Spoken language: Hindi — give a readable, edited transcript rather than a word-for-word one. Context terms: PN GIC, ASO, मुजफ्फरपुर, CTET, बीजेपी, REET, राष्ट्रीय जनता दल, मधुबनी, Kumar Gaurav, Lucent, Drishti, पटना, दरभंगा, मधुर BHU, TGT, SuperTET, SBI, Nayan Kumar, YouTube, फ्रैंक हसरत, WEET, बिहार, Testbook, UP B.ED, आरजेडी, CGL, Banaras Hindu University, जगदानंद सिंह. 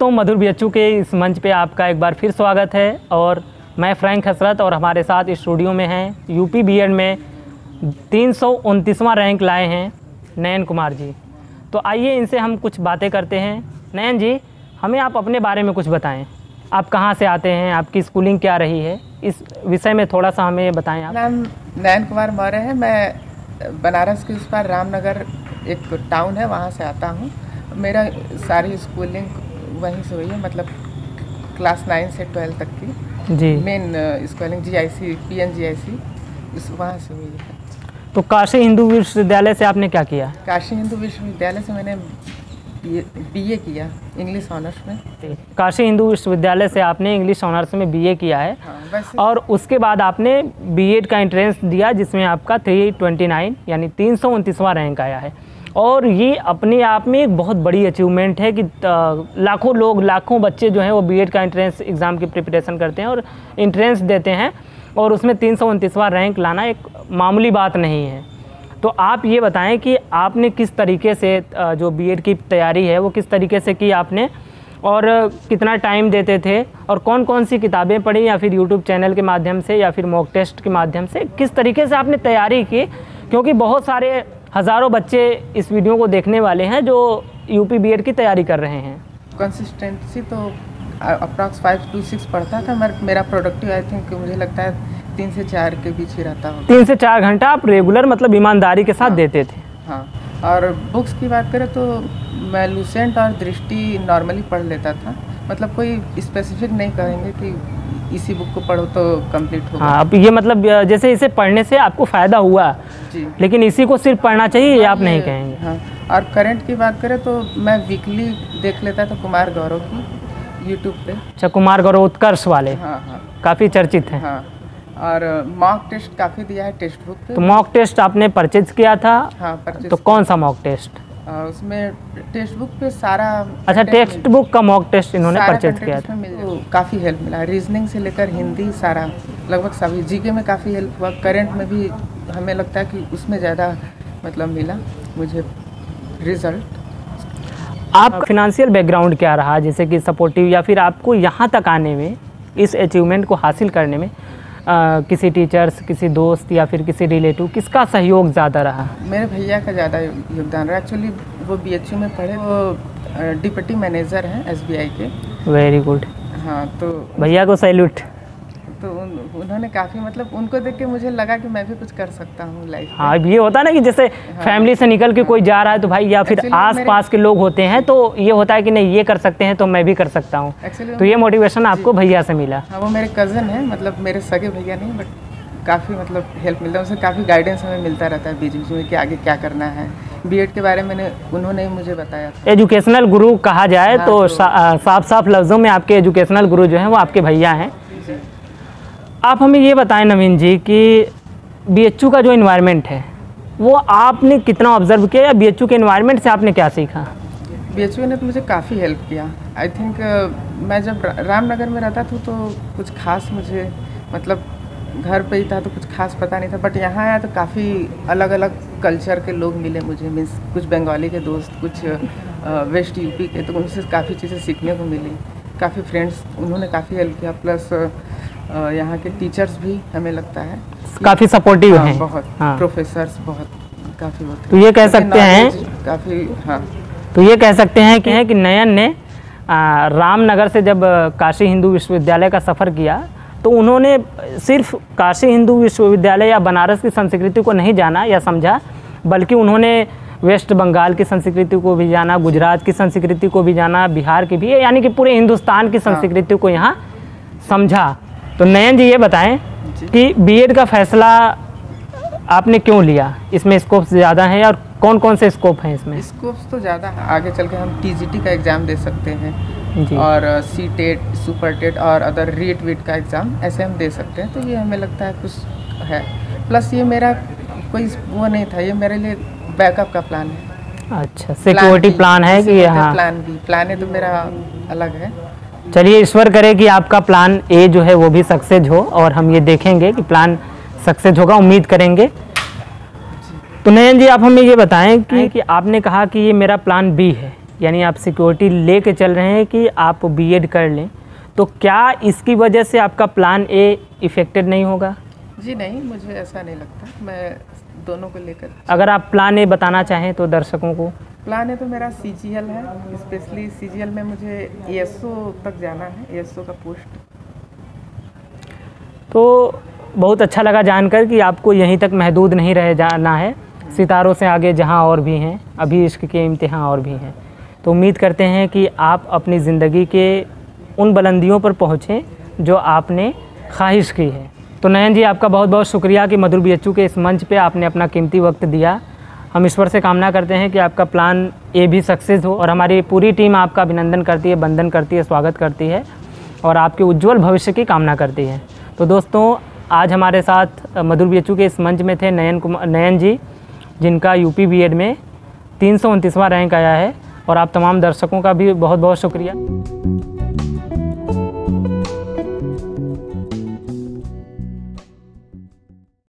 दोस्तों, मधुर BHU के इस मंच पे आपका एक बार फिर स्वागत है और मैं फ्रैंक हसरत और हमारे साथ स्टूडियो में हैं यूपी B.ED में 329वां रैंक लाए हैं नयन कुमार जी। तो आइए इनसे हम कुछ बातें करते हैं। नयन जी, हमें आप अपने बारे में कुछ बताएं, आप कहाँ से आते हैं, आपकी स्कूलिंग क्या रही है, इस विषय में थोड़ा सा हमें बताएँ आप। मैम, नयन कुमार मौर्य है, मैं बनारस के उस पार रामनगर एक टाउन है वहाँ से आता हूँ। मेरा सारी स्कूलिंग वहीं से हुई है, मतलब क्लास 9 से 12 तक की जी मेन स्कूलिंग PN GIC वहाँ से हुई है। तो काशी हिंदू विश्वविद्यालय से आपने क्या किया? काशी हिंदू विश्वविद्यालय से मैंने BA किया इंग्लिश ऑनर्स में। काशी हिंदू विश्वविद्यालय से आपने इंग्लिश ऑनर्स में BA किया है। हाँ, और उसके बाद आपने B.Ed का एंट्रेंस दिया जिसमें आपका 329 यानी 329वां रैंक आया है और ये अपने आप में एक बहुत बड़ी अचीवमेंट है कि लाखों लोग, लाखों बच्चे जो हैं वो B.Ed का एंट्रेंस एग्ज़ाम की प्रिपरेशन करते हैं और एंट्रेंस देते हैं और उसमें 329वां रैंक लाना एक मामूली बात नहीं है। तो आप ये बताएं कि आपने किस तरीके से जो B.Ed की तैयारी है वो किस तरीके से की आपने और कितना टाइम देते थे और कौन कौन सी किताबें पढ़ी या फिर YouTube चैनल के माध्यम से या फिर मॉक टेस्ट के माध्यम से किस तरीके से आपने तैयारी की, क्योंकि बहुत सारे हज़ारों बच्चे इस वीडियो को देखने वाले हैं जो यूपी B.Ed की तैयारी कर रहे हैं। कंसिस्टेंसी तो अप्रॉक्स 5 to 6 पढ़ता था। मेरा प्रोडक्टिव आई थिंक मुझे लगता है 3 से 4 के बीच ही रहता हो। 3 से 4 घंटा आप रेगुलर मतलब ईमानदारी के साथ हाँ, देते थे। हाँ, और बुक्स की बात करें तो मैं लूसेंट और दृष्टि नॉर्मली पढ़ लेता था, मतलब कोई स्पेसिफिक नहीं कहेंगे कि इसी बुक को पढ़ो तो कंप्लीट होगा। हाँ, आप ये मतलब जैसे इसे पढ़ने से आपको फ़ायदा हुआ जी, लेकिन इसी को सिर्फ पढ़ना चाहिए ये आप नहीं कहेंगे। हाँ, और करंट की बात करें तो मैं वीकली देख लेता था कुमार गौरव की यूट्यूब पे। अच्छा, कुमार गौरव उत्कर्ष वाले। हाँ हाँ, काफ़ी चर्चित हैं। हाँ, और मॉक टेस्ट काफ़ी दिया है टेस्टबुक पे। तो मॉक टेस्ट आपने परचेज किया था? हाँ, परचेज। तो कौन सा मॉक टेस्ट? उसमें टेस्टबुक पे सारा। अच्छा, टेस्टबुक का मॉक टेस्ट इन्होंने परचेज किया था। काफ़ी हेल्प मिला, रीजनिंग से लेकर हिंदी सारा लगभग सभी, जीके में काफ़ी हेल्प हुआ, करंट में भी हमें लगता है कि उसमें ज़्यादा मतलब मिला मुझे रिजल्ट। आपका फिनेंशियल बैकग्राउंड क्या रहा, जैसे कि सपोर्टिव या फिर आपको यहाँ तक आने में, इस अचीवमेंट को हासिल करने में किसी टीचर्स, किसी दोस्त या फिर किसी रिलेटिव, किसका सहयोग ज़्यादा रहा? मेरे भैया का ज़्यादा योगदान रहा। एक्चुअली वो BHU में पढ़े, वो डिप्टी मैनेजर हैं SBI के। Very good. हाँ, तो भैया को सैल्यूट। तो उन्होंने काफ़ी मतलब उनको देख के मुझे लगा कि मैं भी कुछ कर सकता हूँ लाइफ। हाँ, ये होता ना कि जैसे हाँ, फैमिली से निकल के हाँ, कोई जा रहा है तो भाई या फिर आसपास के लोग होते हैं तो ये होता है कि नहीं ये कर सकते हैं तो मैं भी कर सकता हूँ। तो ये मोटिवेशन आपको भैया से मिला? हाँ, वो मेरे कज़न है, मतलब मेरे सगे भैया नहीं, बट काफ़ी मतलब हेल्प मिलता है उनसे, काफ़ी गाइडेंस हमें मिलता रहता है बीच बीच में कि आगे क्या करना है। B.Ed के बारे में उन्होंने मुझे बताया। एजुकेशनल गुरु कहा जाए तो साफ साफ लफ्ज़ों में आपके एजुकेशनल गुरु जो हैं वो आपके भैया हैं। आप हमें ये बताएं नवीन जी कि BHU का जो इन्वायरमेंट है वो आपने कितना ऑब्जर्व किया या BHU के इन्वायरमेंट से आपने क्या सीखा? BHU ने तो मुझे काफ़ी हेल्प किया। आई थिंक मैं जब रामनगर में रहता था तो कुछ खास मुझे मतलब घर पे ही था तो कुछ खास पता नहीं था, बट यहाँ आया तो काफ़ी अलग अलग कल्चर के लोग मिले मुझे, मीन्स कुछ बंगाली के दोस्त, कुछ वेस्ट यूपी के, तो उनसे काफ़ी चीज़ें सीखने को मिली। काफ़ी फ्रेंड्स, उन्होंने काफ़ी हेल्प किया, प्लस यहाँ के टीचर्स भी हमें लगता है काफ़ी सपोर्टिव हैं। बहुत हाँ, प्रोफेसर्स बहुत काफ़ी होते। तो ये कह सकते हैं काफ़ी हाँ, तो ये कह सकते हैं कि नयन ने रामनगर से जब काशी हिंदू विश्वविद्यालय का सफ़र किया तो उन्होंने सिर्फ काशी हिंदू विश्वविद्यालय या बनारस की संस्कृति को नहीं जाना या समझा, बल्कि उन्होंने वेस्ट बंगाल की संस्कृति को भी जाना, गुजरात की संस्कृति को भी जाना, बिहार की भी, यानी कि पूरे हिंदुस्तान की संस्कृति को यहाँ समझा। तो नयन जी ये बताएं कि B.Ed का फैसला आपने क्यों लिया, इसमें स्कोप ज़्यादा है और कौन कौन से स्कोप हैं इसमें? स्कोप्स तो ज़्यादा है, आगे चल के हम TGT का एग्ज़ाम दे सकते हैं जी, और CTET, SuperTET और अदर REET, WEET का एग्ज़ाम ऐसे हम दे सकते हैं, तो ये हमें लगता है कुछ है। प्लस ये मेरा कोई वो नहीं था, ये मेरे लिए बैकअप का प्लान है। अच्छा, सिक्योरिटी प्लान है कि हाँ, प्लान भी प्लान है तो मेरा अलग है। चलिए, ईश्वर करे कि आपका प्लान ए जो है वो भी सक्सेस हो और हम ये देखेंगे कि प्लान सक्सेस होगा, उम्मीद करेंगे। तो नयन जी आप हमें ये बताएं कि आपने कहा कि ये मेरा प्लान B है, यानी आप सिक्योरिटी ले कर चल रहे हैं कि आप बीएड कर लें, तो क्या इसकी वजह से आपका प्लान ए इफ़ेक्टेड नहीं होगा? जी नहीं, मुझे ऐसा नहीं लगता। मैं दोनों को लेकर, अगर आप प्लान ए बताना चाहें तो दर्शकों को। प्लान ए तो मेरा CGL है, स्पेशली CGL में मुझे ASO तक जाना है, ASO का पोस्ट। तो बहुत अच्छा लगा जानकर कि आपको यहीं तक महदूद नहीं रह जाना है, सितारों से आगे जहां और भी हैं, अभी इश्क के इम्तिहान और भी हैं। तो उम्मीद करते हैं कि आप अपनी ज़िंदगी के उन बुलंदियों पर पहुँचें जो आपने ख्वाहिश की है। तो नयन जी, आपका बहुत बहुत शुक्रिया कि मधुर BHU के इस मंच पे आपने अपना कीमती वक्त दिया। हम ईश्वर से कामना करते हैं कि आपका प्लान ए भी सक्सेस हो, और हमारी पूरी टीम आपका अभिनंदन करती है, बंधन करती है, स्वागत करती है और आपके उज्जवल भविष्य की कामना करती है। तो दोस्तों, आज हमारे साथ मधुर BHU के इस मंच में थे नयन जी, जिनका UP B.ED में 329वां रैंक आया है, और आप तमाम दर्शकों का भी बहुत बहुत शुक्रिया।